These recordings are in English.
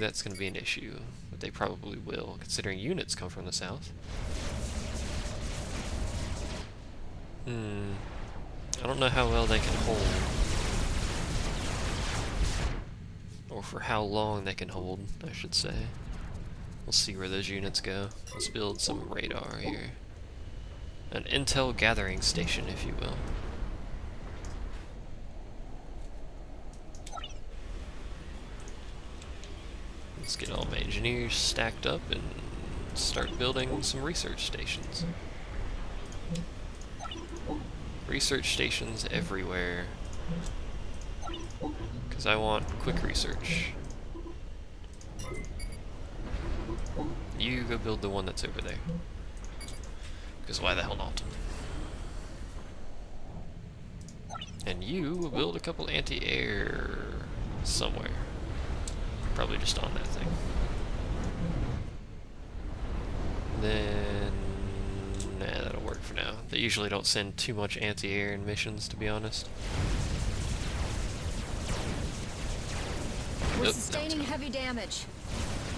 that's going to be an issue, but they probably will, considering units come from the south. I don't know how well they can hold. Or for how long they can hold, I should say. We'll see where those units go. Let's build some radar here. An intel gathering station, if you will. Let's get all my engineers stacked up and start building some research stations. Research stations everywhere. Because I want quick research. You go build the one that's over there. Because why the hell not? And you will build a couple anti-air somewhere. Probably just on that thing. Then... nah, that'll work for now. They usually don't send too much anti-air in missions, to be honest. We're sustaining heavy damage.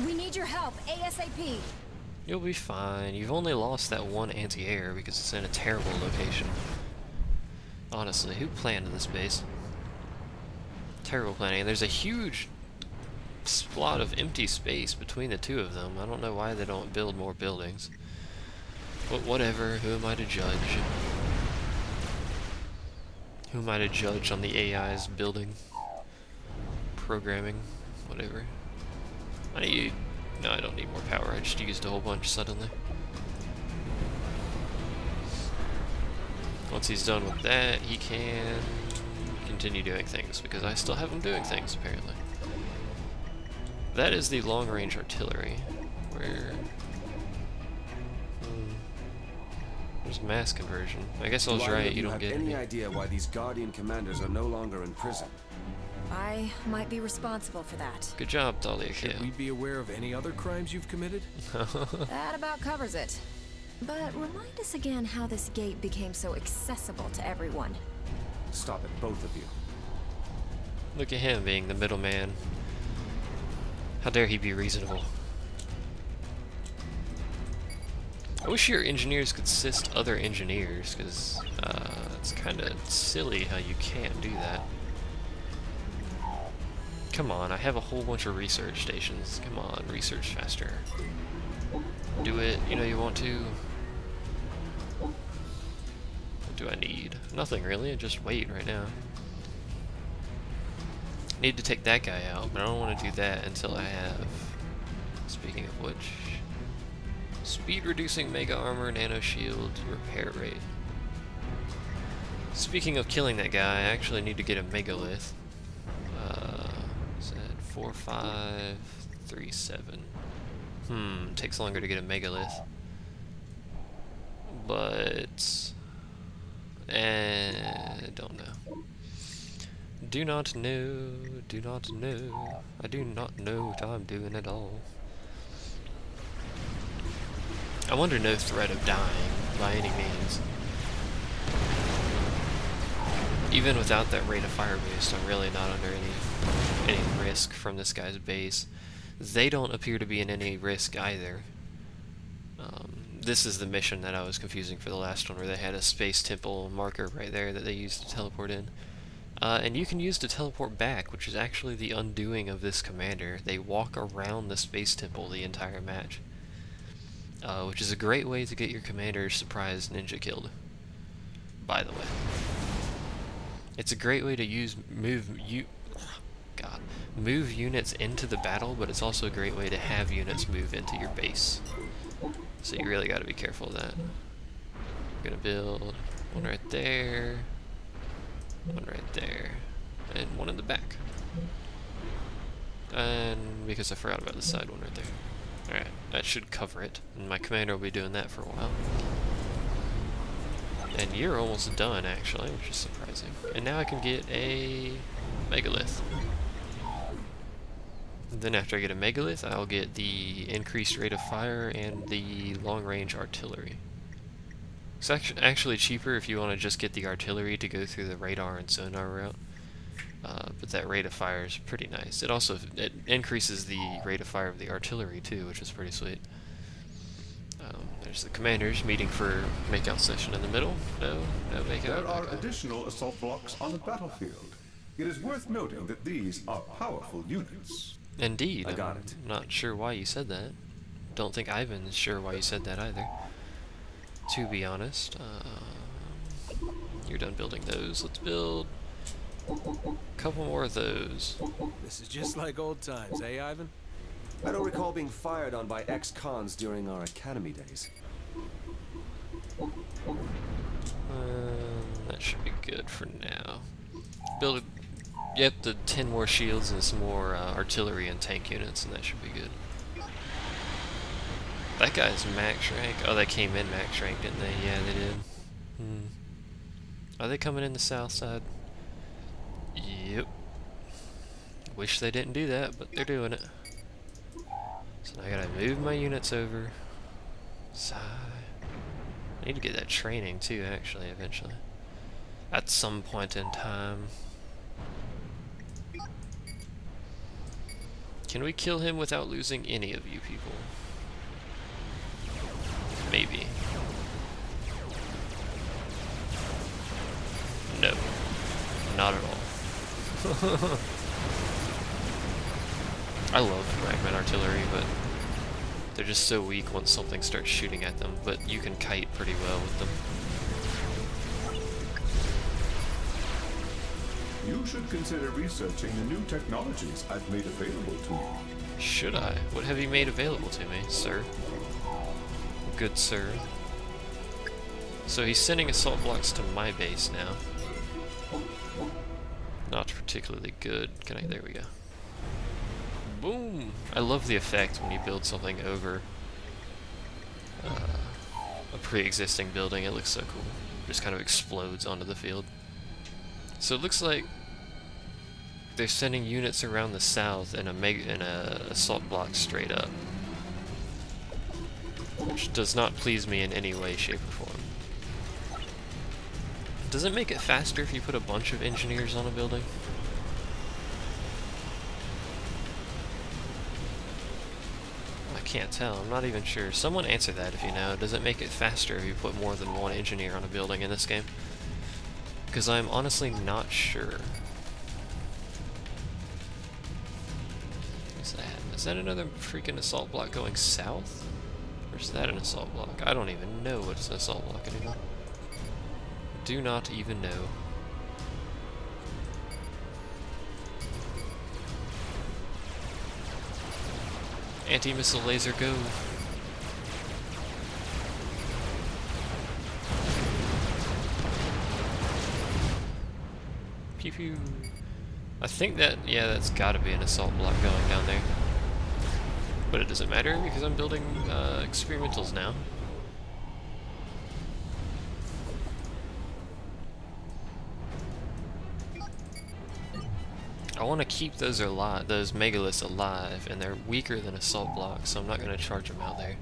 We need your help, ASAP. You'll be fine. You've only lost that one anti-air because it's in a terrible location. Honestly, who planned this base? Terrible planning. And there's a huge splot of empty space between the two of them. I don't know why they don't build more buildings. But whatever, who am I to judge? Who am I to judge on the AI's building? Programming? Whatever. I need... no, I don't need more power. I just used a whole bunch suddenly. Once he's done with that, he can continue doing things, because I still have him doing things, apparently. That is the long-range artillery, where... there's mass conversion. I guess I was right, you don't get any idea why these Guardian commanders are no longer in prison. I might be responsible for that. Good job, Dahlia Kim. Should we be aware of any other crimes you've committed? That about covers it. But remind us again how this gate became so accessible to everyone. Stop it, both of you. Look at him being the middleman. How dare he be reasonable? I wish your engineers could assist other engineers, because it's kind of silly how you can't do that. Come on, I have a whole bunch of research stations. Come on, research faster. Do it, you know you want to. What do I need? Nothing really, just wait right now. Need to take that guy out, but I don't want to do that until I have... speaking of which... speed reducing mega armor, nano shield, repair rate. Speaking of killing that guy, I actually need to get a megalith. 4537. Takes longer to get a megalith. But I don't know. Do not know. Do not know. I do not know what I'm doing at all. I'm under no threat of dying by any means. Even without that rate of fire boost, I'm really not under any risk from this guy's base. They don't appear to be in any risk either. This is the mission that I was confusing for the last one, where they had a space temple marker right there that they used to teleport in. And you can use to teleport back, which is actually the undoing of this commander. They walk around the space temple the entire match. Which is a great way to get your commander's surprise ninja killed, by the way. It's a great way to move units into the battle, but it's also a great way to have units move into your base. So you really got to be careful of that. I'm gonna build one right there, one right there, and one in the back. And because I forgot about the side one right there. Alright, that should cover it, and my commander will be doing that for a while. And you're almost done, actually, which is surprising. And now I can get a megalith. And then after I get a megalith, I'll get the increased rate of fire and the long-range artillery. It's actually cheaper if you want to just get the artillery to go through the radar and sonar route. But that rate of fire is pretty nice. It also increases the rate of fire of the artillery too, which is pretty sweet. There's the commanders meeting for makeout session in the middle. No makeout. There are additional assault blocks on the battlefield. It is worth noting that these are powerful units. Indeed. I got it. Not sure why you said that. Don't think Ivan is sure why you said that either, to be honest. You're done building those. Let's build a couple more of those. This is just like old times, eh, Ivan? I don't recall being fired on by ex-cons during our academy days. That should be good for now. Build, yep, the 10 more shields and some more artillery and tank units, and that should be good. That guy's max rank. Oh, they came in max rank, didn't they? Yeah, they did. Are they coming in the south side? Yep. Wish they didn't do that, but they're doing it. So now I gotta move my units over. Sigh. I need to get that training too, actually, eventually. At some point in time. Can we kill him without losing any of you people? Maybe. No. Not at all. I love Brackman artillery, but they're just so weak once something starts shooting at them, but you can kite pretty well with them. You should consider researching the new technologies I've made available to you. Should I? What have you made available to me, sir? Good sir. So he's sending assault blocks to my base now. Not particularly good. Can I? There we go. Boom! I love the effect when you build something over a pre-existing building. It looks so cool. It just kind of explodes onto the field. So it looks like they're sending units around the south and a assault block straight up, which does not please me in any way, shape, or form. Does it make it faster if you put a bunch of engineers on a building? I can't tell. I'm not even sure. Someone answer that if you know. Does it make it faster if you put more than one engineer on a building in this game? Because I'm honestly not sure. What's that? Is that another freaking assault block going south? Or is that an assault block? I don't even know what's an assault block anymore. Do not even know. Anti-missile laser, go! Pew pew. I think that, yeah, that's gotta be an assault block going down there. But it doesn't matter because I'm building experimentals now. I want to keep those alive, those megaliths alive, and they're weaker than assault blocks, so I'm not going to charge them out there.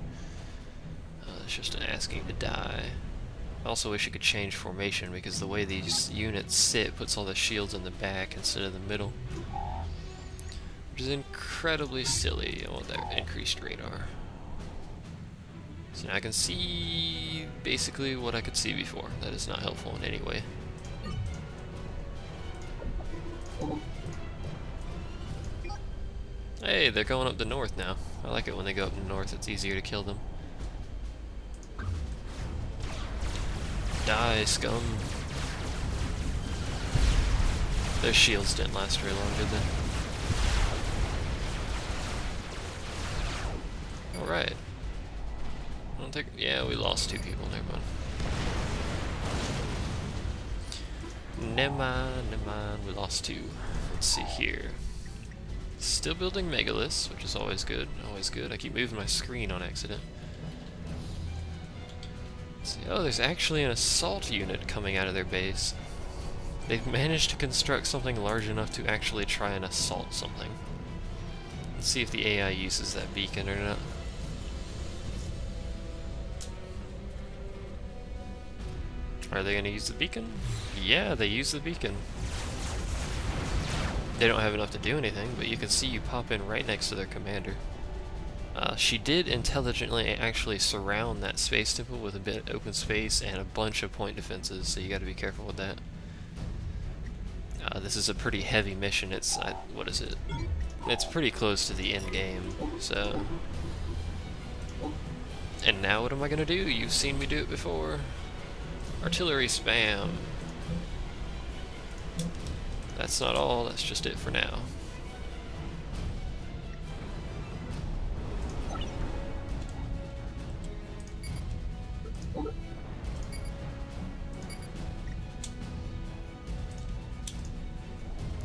It's just an asking to die. I also wish you could change formation because the way these units sit puts all the shields in the back instead of the middle. Which is incredibly silly. I want that increased radar. So now I can see basically what I could see before. That is not helpful in any way. Hey, they're going up the north now. I like it when they go up the north. It's easier to kill them. Die, scum. Their shields didn't last very long, did they? Alright. I don't think. Yeah, we lost two people. Never mind. We lost two. Let's see here. Still building megaliths, which is always good. I keep moving my screen on accident. Let's see. Oh, there's actually an assault unit coming out of their base. They've managed to construct something large enough to actually try and assault something. Let's see if the AI uses that beacon or not. Are they going to use the beacon? Yeah, they use the beacon. They don't have enough to do anything, but you can see you pop in right next to their commander. She did intelligently actually surround that space temple with a bit of open space and a bunch of point defenses, so you got to be careful with that. This is a pretty heavy mission. It's what is it? It's pretty close to the end game. So, and now what am I gonna do? You've seen me do it before. Artillery spam. That's not all. That's just it for now.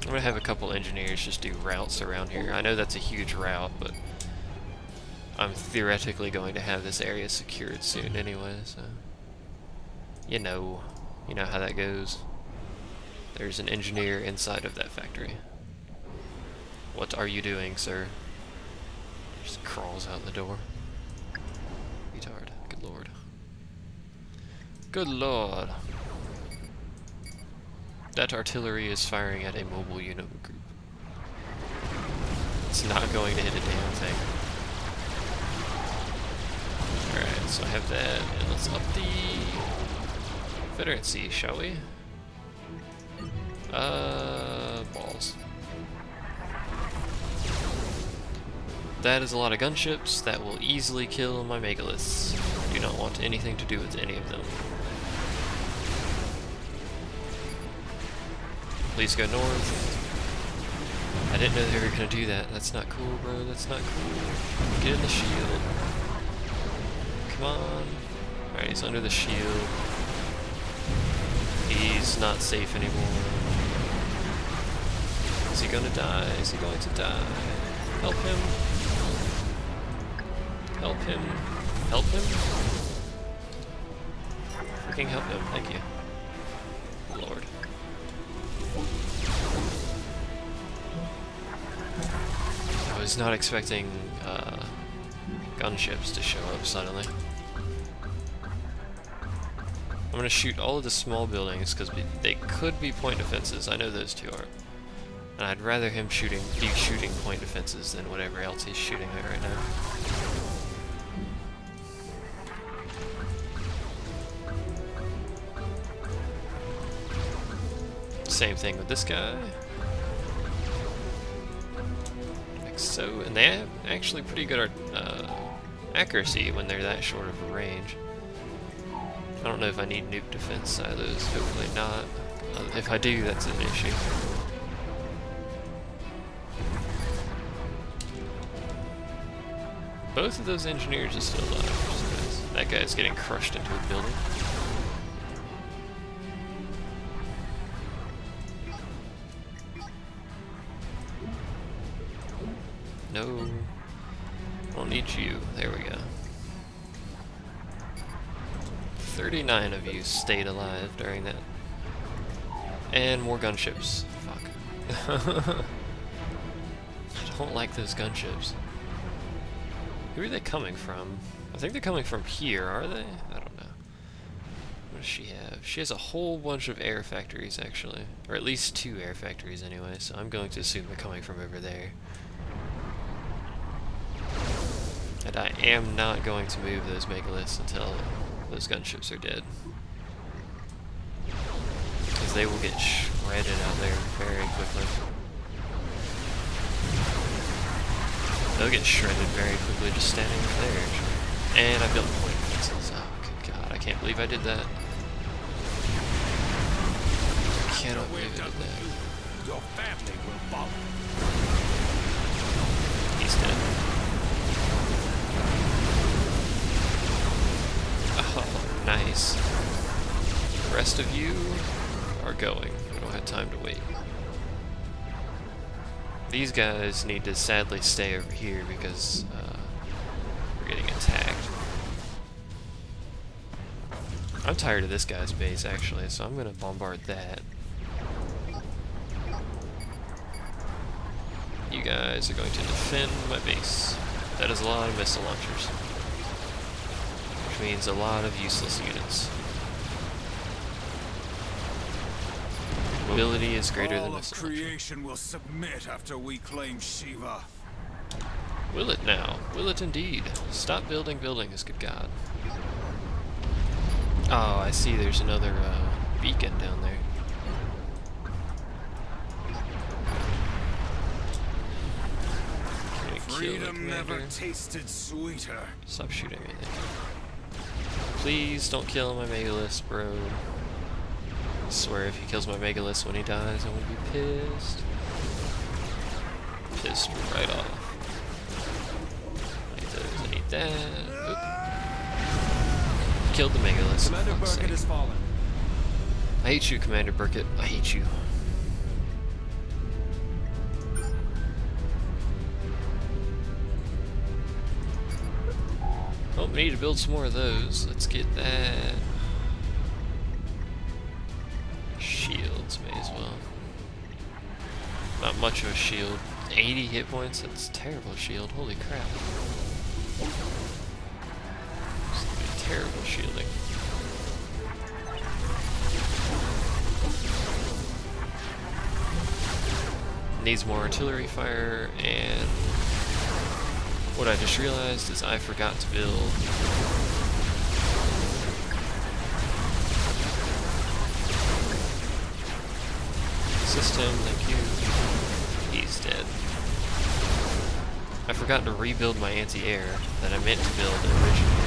I'm gonna have a couple engineers just do routes around here. I know that's a huge route, but I'm theoretically going to have this area secured soon anyway, so you know how that goes. There's an engineer inside of that factory. What are you doing, sir? He just crawls out the door. Retard. Good lord. Good lord. That artillery is firing at a mobile unit group. It's not going to hit a damn thing. Alright, so I have that, and let's up the Confederacy, shall we? Balls. That is a lot of gunships that will easily kill my megaliths. I do not want anything to do with any of them. Please go north. I didn't know they were gonna do that. That's not cool, bro. That's not cool. Get in the shield. Come on. Alright, he's under the shield. He's not safe anymore. Is he gonna die? Is he going to die? Help him. Help him. Help him? Freaking help him. Thank you. I was not expecting gunships to show up suddenly. I'm gonna shoot all of the small buildings because they could be point defenses. I know those two aren't, and I'd rather him be shooting point defenses than whatever else he's shooting at right now. Same thing with this guy. So, and they have actually pretty good accuracy when they're that short of a range. I don't know if I need nuke defense silos, hopefully not. If I do, that's an issue. Both of those engineers are still alive. So that guy's getting crushed into a building. No, I don't need you. There we go. 39 of you stayed alive during that. And more gunships. Fuck. I don't like those gunships. Who are they coming from? I think they're coming from here, are they? I don't know. What does she have? She has a whole bunch of air factories, actually. Or at least two air factories, anyway, so I'm going to assume they're coming from over there. And I am not going to move those megaliths until those gunships are dead. Because they will get shredded out there very quickly. They'll get shredded very quickly just standing up there. And I built point defenses. Oh, good God, I can't believe I did that. I cannot believe I did that. Your family will follow. He's dead. Oh, nice. The rest of you are going. We don't have time to wait. These guys need to sadly stay over here because we're getting attacked. I'm tired of this guy's base, actually, so I'm going to bombard that. You guys are going to defend my base. That is a lot of missile launchers. Which means a lot of useless units. ability is greater than its creation will submit after we claim Shiva. Will it now? Will it indeed? Stop building buildings, good God. Oh, I see there's another beacon down there. Freedom never tasted sweeter. Stop shooting me. Please don't kill my megalith, bro. I swear if he kills my megalith when he dies, I'm gonna be pissed. Pissed right off. I need those, I need that. Oop. Killed the megalith. Commander Burkett has fallen. I hate you, Commander Burkett. I hate you. Oh, we need to build some more of those. Let's get that. Shields, may as well. Not much of a shield. 80 hit points? That's a terrible shield. Holy crap. It's gonna be terrible shielding. Needs more artillery fire and... What I just realized is I forgot to build system, thank you. He's dead. I forgot to rebuild my anti-air that I meant to build originally.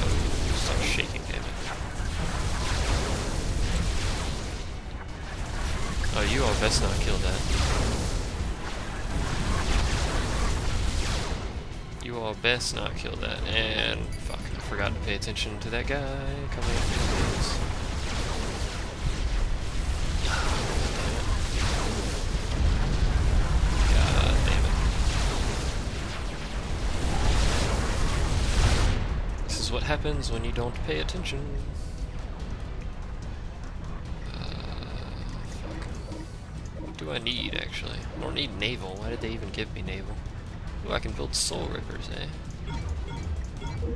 Oh, stop shaking, damn it. Oh, you all best not kill that. You all best not kill that, and fuck, I forgot to pay attention to that guy coming after this. God damn it. This is what happens when you don't pay attention. Fuck. What do I need, actually? I don't need naval. Why did they even give me naval? Ooh, I can build soul rippers, eh?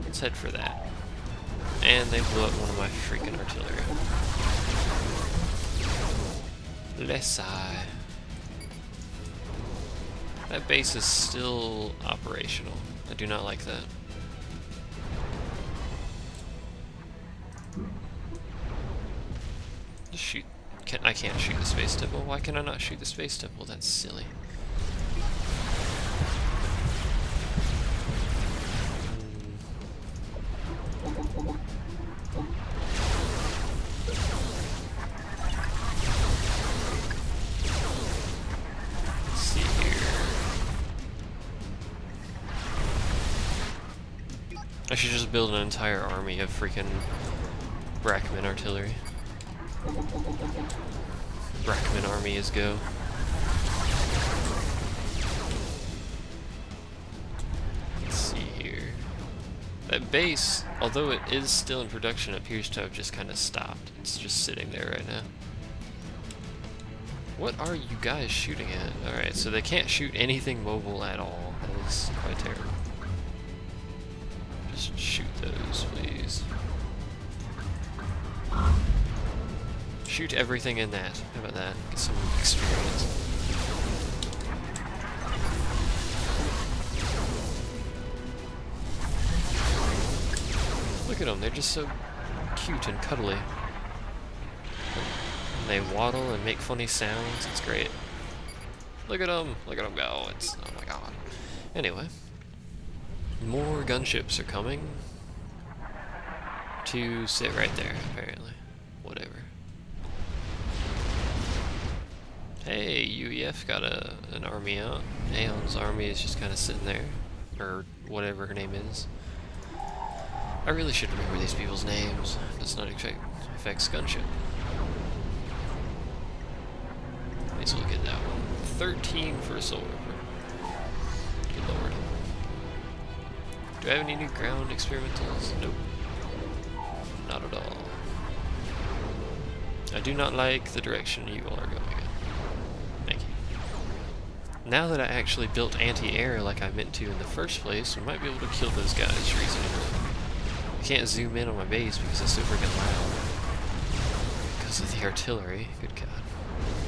Let's head for that. And they blew up one of my freaking artillery. Bless I. That base is still operational. I do not like that. Shoot. I can't shoot the space temple. Why can I not shoot the space temple? That's silly. I should just build an entire army of freaking Brackman artillery. Brackman army is go. Let's see here. That base, although it is still in production, appears to have just kind of stopped. It's just sitting there right now. What are you guys shooting at? Alright, so they can't shoot anything mobile at all. That is quite terrible. Just shoot those, please. Shoot everything in that. How about that? Get some experience. Look at them, they're just so cute and cuddly. And they waddle and make funny sounds, it's great. Look at them go, it's, oh my god. Anyway. More gunships are coming to sit right there, apparently. Whatever. Hey, UEF got an army out. Aeon's army is just kind of sitting there. Or whatever her name is. I really should remember these people's names. Does not affect gunship. Might as well get that one. 13 for a soul river. Good lord. Do I have any new ground experimentals? Nope. Not at all. I do not like the direction you all are going in. Thank you. Now that I actually built anti-air like I meant to in the first place, we might be able to kill those guys reasonably. I can't zoom in on my base because it's so freaking loud. This is the artillery, good God.